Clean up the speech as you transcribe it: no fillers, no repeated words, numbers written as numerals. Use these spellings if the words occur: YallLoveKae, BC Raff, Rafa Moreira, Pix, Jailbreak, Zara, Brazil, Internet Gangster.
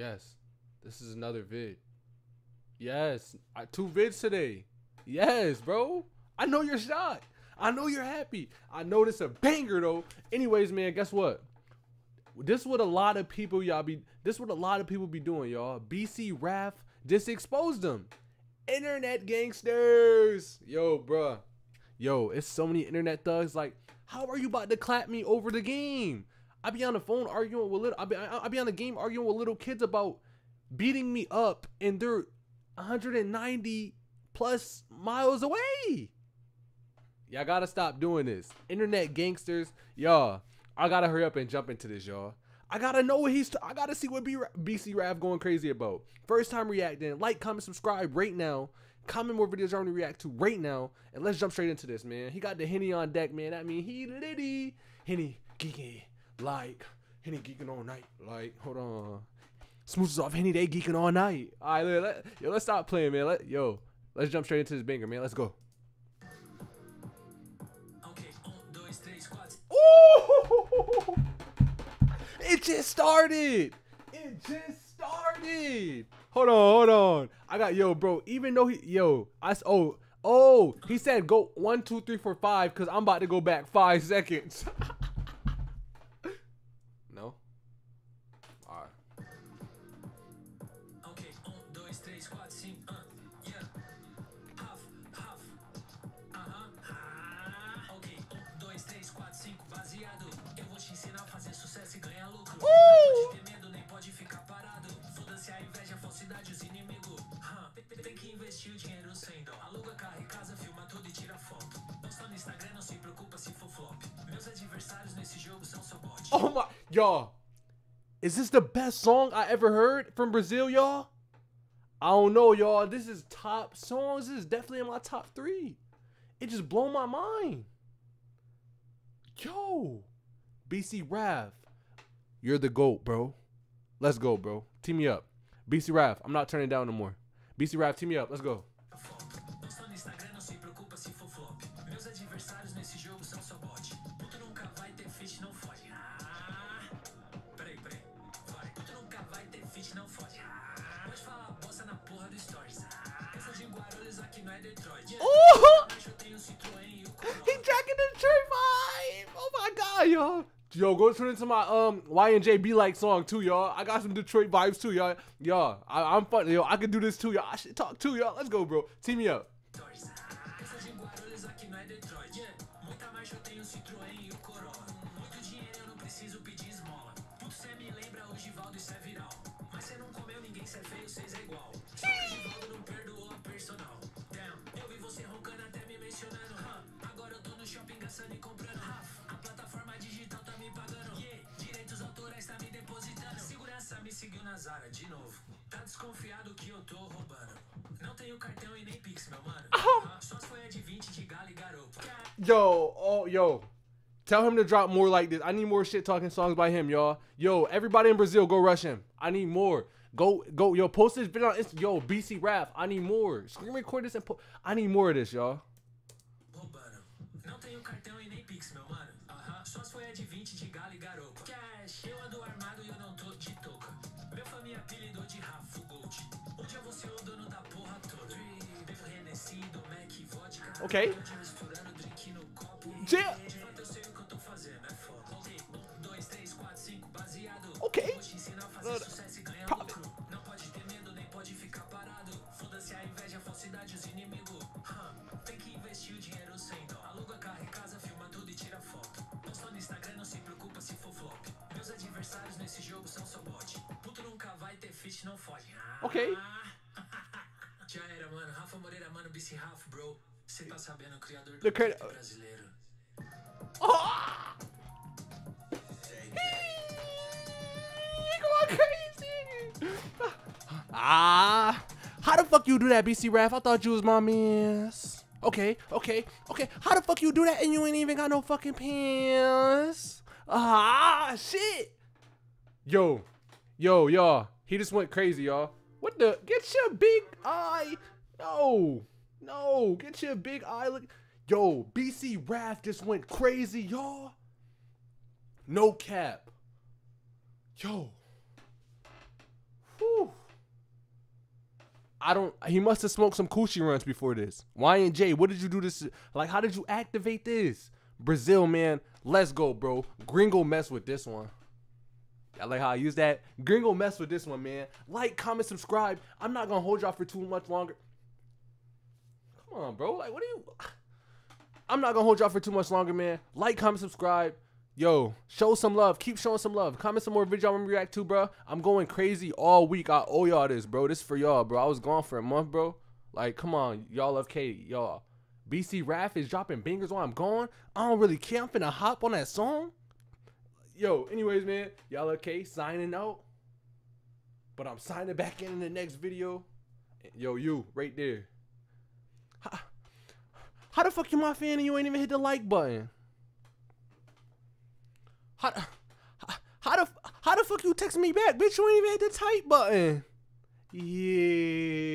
Yes. This is another vid. Yes. Two vids today. Yes, bro. I know you're shot. I know you're happy. I know this a banger, though. Anyways, man, guess what? This what a lot of people be doing, y'all. BC Raff just exposed them. Internet gangsters. Yo, bruh. Yo, it's so many internet thugs. Like, how are you about to clap me over the game? I be on the phone arguing with little. I be on the game arguing with little kids about beating me up, and they're 190 plus miles away. Y'all gotta stop doing this. Internet gangsters, y'all. I gotta hurry up and jump into this, y'all. I gotta know what he's. I gotta see what BC Raff going crazy about. First time reacting. Like, comment, subscribe right now. Comment more videos I want to react to right now, and let's jump straight into this, man. He got the Henny on deck, man. I mean, he litty. Henny geeking. Like, Henny geeking all night. Like, hold on. Smooches off Henny, they geeking all night. All right, let's stop playing, man. Let's jump straight into this banger, man. Let's go. Ooh! It just started. It just started. Hold on, hold on. I got, yo, bro, even though he, yo, I, oh, he said go 1, 2, 3, 4, 5, because I'm about to go back 5 seconds. No? All right. Okay, 1, 2, 3, 4, 5, yeah. Huff, huff. Uh-huh. Ok, 1, 2, 3, 4, 5, baseado. Eu vou te ensinar a fazer sucesso e ganhar lucro. Não pode ter medo, nem pode ficar parado. Foda-se a inveja, a falsidade, os inimigos. Tem que investir o dinheiro sem dó. Aluga carro e casa, filma tudo e tira foto. Posta no Instagram, não se preocupa se for flop. Meus adversários nesse jogo são só bot. Oh my, y'all. Is this the best song I ever heard from Brazil, y'all? I don't know, y'all. This is top songs. This is definitely in my top 3. It just blown my mind. Yo, BC Raff, you're the GOAT, bro. Let's go, bro. Team me up. BC Raff, I'm not turning down no more. BC Raff, team me up. Let's go. Oh! He jacking the tree vibe! Oh my god, y'all. Yo, go turn into my Y&J Be Like song too, y'all. I got some Detroit vibes too, y'all. Y'all, I'm fun, yo. I can do this too, y'all. I should talk too, y'all. Let's go, bro. Team me up. Seguiu na Zara de novo. Tá desconfiado que eu tô roubando. Não tenho cartão e nem Pix, meu mano. Só foi a de 20 de galo e garoto. Yo, oh, yo. Tell him to drop more like this. I need more shit talking songs by him, y'all. Yo, everybody in Brazil, go rush him. I need more. Go, yo, post this video on Instagram. Yo, BC Raff, I need more. Screen record this and post. I need more of this, y'all. Roubando. Não tenho cartão e nem Pix, meu mano. Só foi a de 20 de galo e garoto. Cash, eu ando armado e eu não tô de toca. Meu família apelidou de Rafa Gold. Hoje eu vou ser o dono da porra toda. Bebo renecido, Mac, vodka. Ok. Misturando drink no copo. De fato eu sei o que eu tô fazendo, é foda. Ok, 1, 2, 3, 4, 5, baseado. Ok. Vou te ensinar a fazer sucesso e ganhar lucro. Não pode ter medo, nem pode ficar parado. Foda-se a inveja, a falsidade, os inimigos. Tem que investir o dinheiro sem dó. Aluga carro e casa, filma tudo e tira foto. Posta no Instagram, não se preocupa se for flop. Meus adversários nesse jogo são só bot. Puto nunca vai ter fit, não fode. Ok. Já era, mano. Rafa Moreira, mano, BC Raff, bro. Você tá sabendo, o criador do brasileiro. Oh! He going crazy! Ah! How the fuck you do that, BC Raff? I thought you was my miss. Okay. How the fuck you do that and you ain't even got no fucking pants? Ah, shit. Yo, y'all. He just went crazy, y'all. What the? Get your big eye. No. Get your big eye. Look. Yo, BC Raff just went crazy, y'all. No cap. Yo. I don't, he must have smoked some coochie runs before this. Y&J, what did you do this? Like, how did you activate this? Brazil, man, let's go, bro. Gringo messed with this one. I like how I use that. Gringo messed with this one, man. Like, comment, subscribe. I'm not going to hold y'all for too much longer. Come on, bro. Like, what are you? I'm not going to hold y'all for too much longer, man. Like, comment, subscribe. Yo, show some love. Keep showing some love. Comment some more videos y'all want me to react to, bro. I'm going crazy all week. I owe y'all this, bro. This is for y'all, bro. I was gone for a month, bro. Like, come on. Y'all love Katie, y'all. BC Raff is dropping bangers while I'm gone. I don't really care. I'm finna hop on that song. Yo, anyways, man. Y'all love K, signing out. But I'm signing back in the next video. Yo, you, right there. How the fuck you my fan and you ain't even hit the like button? How the fuck you text me back? Bitch, you ain't even hit the type button. Yeah.